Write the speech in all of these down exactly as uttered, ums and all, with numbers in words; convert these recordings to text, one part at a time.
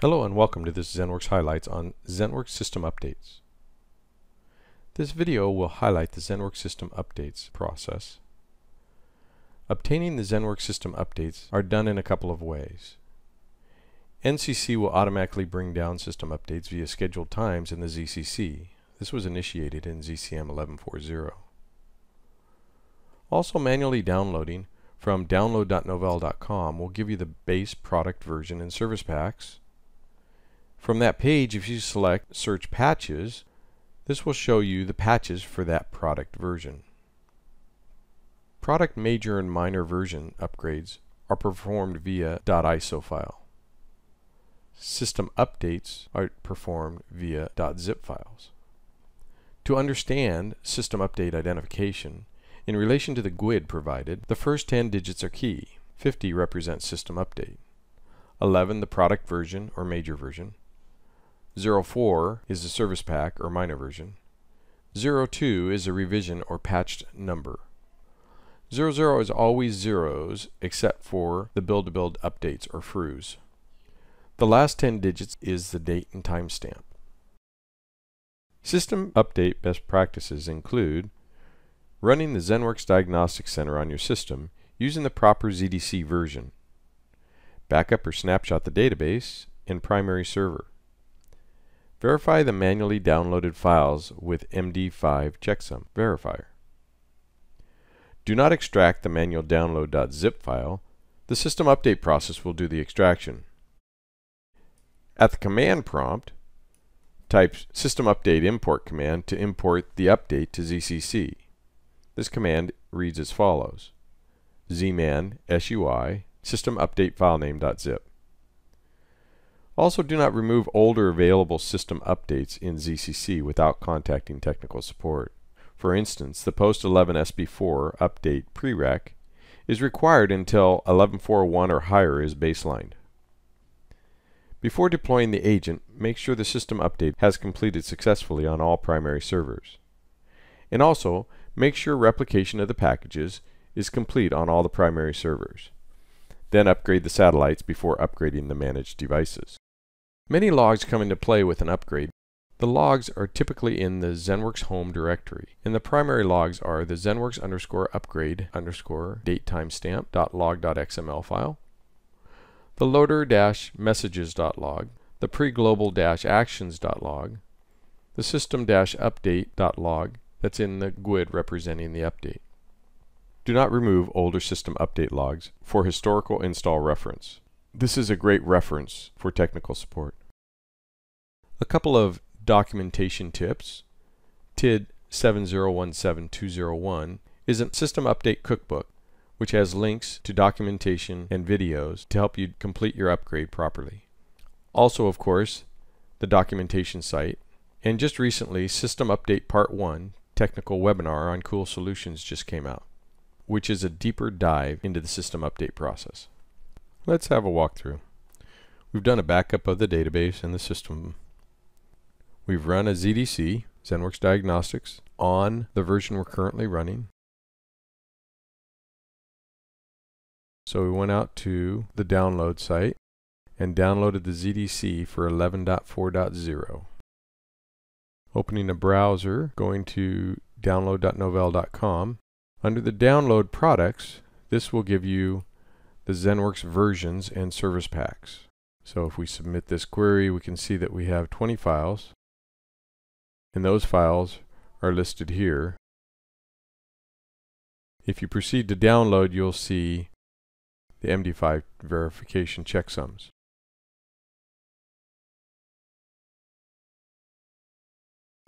Hello and welcome to this ZenWorks highlights on ZenWorks system updates. This video will highlight the ZenWorks system updates process. Obtaining the ZenWorks system updates are done in a couple of ways. N C C will automatically bring down system updates via scheduled times in the Z C C. This was initiated in Z C M eleven forty. Also, manually downloading from download dot novell dot com will give you the base product version and service packs. From that page, if you select Search Patches, this will show you the patches for that product version. Product major and minor version upgrades are performed via .iso file. System updates are performed via .zip files. To understand system update identification, in relation to the G U I D provided, the first ten digits are key. fifty represents system update. eleven the product version or major version. zero four is the service pack or minor version. zero two is a revision or patched number. zero zero is always zeros except for the build-to-build updates or F R Us. The last ten digits is the date and timestamp. System update best practices include running the ZenWorks Diagnostic Center on your system using the proper Z D C version. Backup or snapshot the database and primary server. Verify the manually downloaded files with M D five checksum verifier. Do not extract the manual download.zip file. The system update process will do the extraction. At the command prompt, type system update import command to import the update to Z C C. This command reads as follows: zman sui system update file name.zip. Also, do not remove older available system updates in Z C C without contacting technical support. For instance, the post eleven S B four update prereq is required until eleven point four point one or higher is baselined. Before deploying the agent, make sure the system update has completed successfully on all primary servers. And also, make sure replication of the packages is complete on all the primary servers. Then upgrade the satellites before upgrading the managed devices. Many logs come into play with an upgrade. The logs are typically in the ZenWorks home directory, and the primary logs are the ZenWorks underscore upgrade underscore datetime-stamp.log.xml file, the loader-messages.log, the pre-global-actions.log, the system-update.log that's in the G U I D representing the update. Do not remove older system update logs for historical install reference. This is a great reference for technical support. A couple of documentation tips. T I D seven zero one seven two zero one is a system update cookbook which has links to documentation and videos to help you complete your upgrade properly. Also, of course, the documentation site, and just recently System Update Part one technical webinar on cool solutions just came out, which is a deeper dive into the system update process. Let's have a walkthrough. We've done a backup of the database and the system. We've run a Z D C, ZenWorks Diagnostics, on the version we're currently running. So we went out to the download site and downloaded the Z D C for eleven point four point zero. Opening a browser, going to download dot novell dot com. Under the download products, this will give you the ZenWorks versions and service packs. So if we submit this query, we can see that we have twenty files, and those files are listed here. If you proceed to download, you'll see the M D five verification checksums.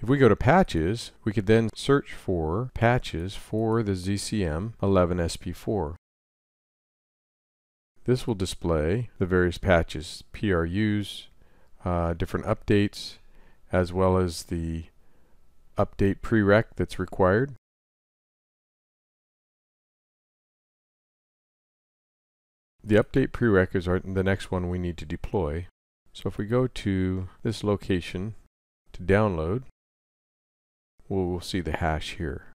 If we go to patches, we could then search for patches for the Z C M eleven S P four. This will display the various patches, P R Us, uh, different updates, as well as the update prereq that's required. The update prereq is our, the next one we need to deploy. So if we go to this location to download, we'll see the hash here.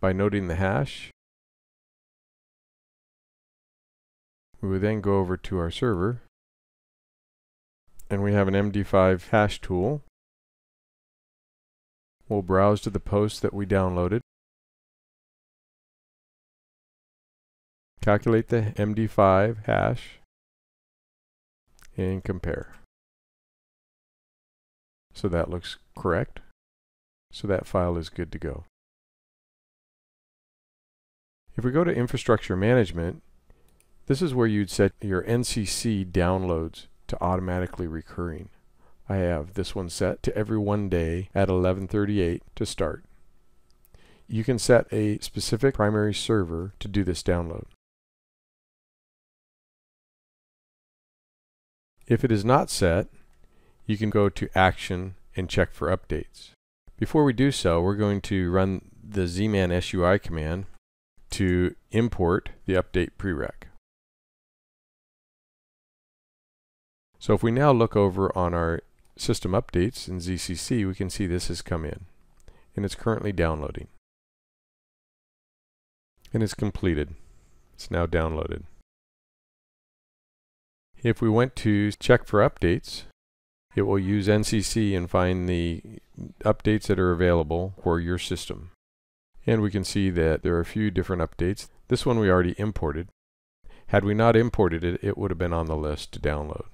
by noting the hash. We would then go over to our server, and we have an M D five hash tool. We'll browse to the post that we downloaded, calculate the M D five hash, and compare. So that looks correct. So that file is good to go. If we go to Infrastructure Management, this is where you'd set your N C C downloads to automatically recurring. I have this one set to every one day at eleven thirty-eight to start. You can set a specific primary server to do this download. If it is not set, you can go to Action and check for updates. Before we do so, we're going to run the zman sui command to import the update prereq. So if we now look over on our system updates in Z C C, we can see this has come in, and it's currently downloading. And it's completed. It's now downloaded. If we went to check for updates, it will use N C C and find the updates that are available for your system. And we can see that there are a few different updates. This one we already imported. Had we not imported it, it would have been on the list to download.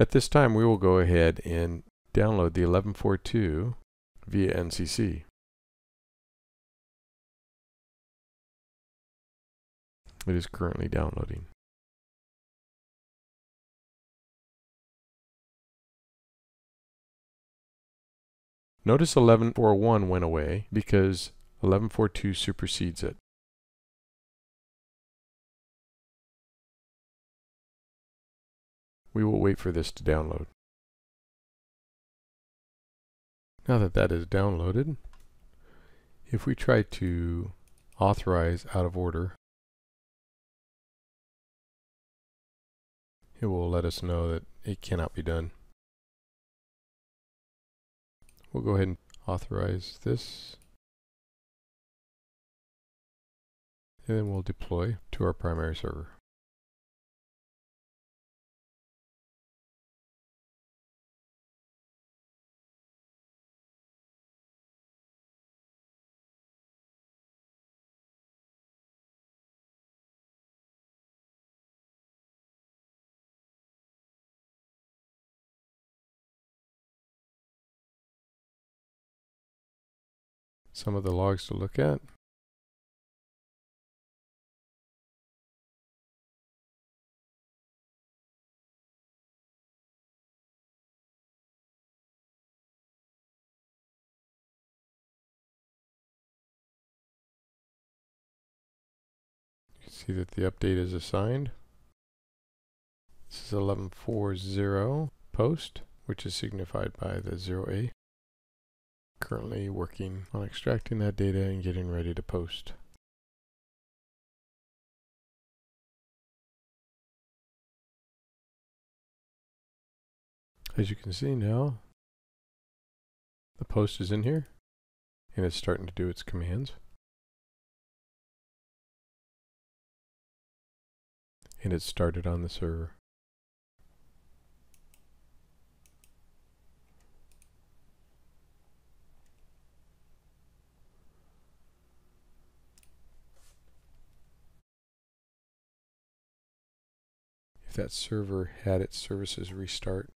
At this time, we will go ahead and download the eleven forty-two via N C C. It is currently downloading. Notice eleven forty-one went away because eleven forty-two supersedes it. We will wait for this to download. Now that that is downloaded, if we try to authorize out of order, it will let us know that it cannot be done. We'll go ahead and authorize this, and then we'll deploy to our primary server. Some of the logs to look at. You see that the update is assigned. This is eleven forty post, which is signified by the zero A. Currently working on extracting that data and getting ready to post. As you can see now, the post is in here and it's starting to do its commands. And it started on the server. That server had its services restart.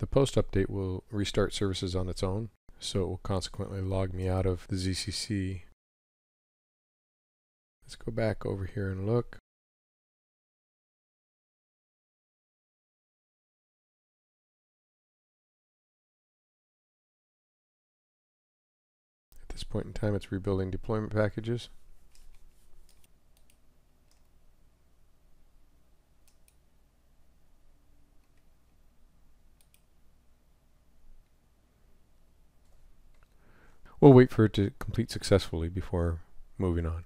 The post update will restart services on its own, so it will consequently log me out of the Z C C. Let's go back over here and look. At this point in time, it's rebuilding deployment packages. We'll wait for it to complete successfully before moving on.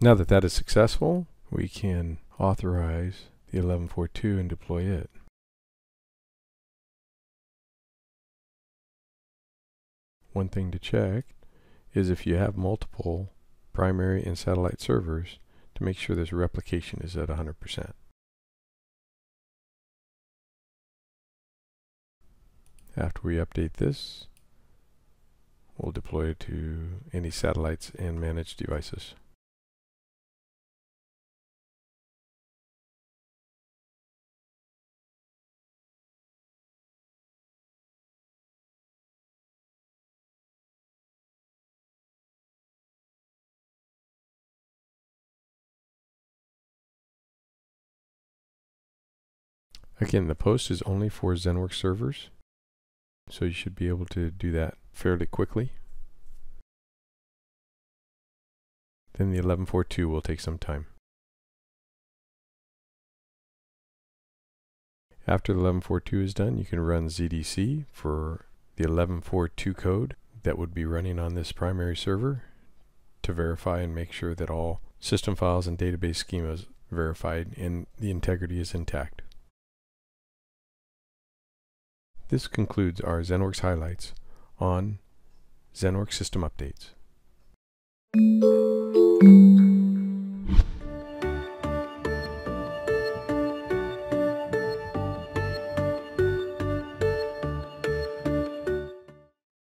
Now that that is successful, we can authorize the eleven forty-two and deploy it. One thing to check is if you have multiple primary and satellite servers, to make sure this replication is at one hundred percent. After we update this, we'll deploy it to any satellites and managed devices. Again, the post is only for ZenWorks servers, so you should be able to do that fairly quickly. Then the eleven forty-two will take some time. After the eleven forty-two is done, you can run Z D C for the eleven forty-two code that would be running on this primary server to verify and make sure that all system files and database schemas verified and the integrity is intact. This concludes our ZenWorks highlights on ZenWorks system updates.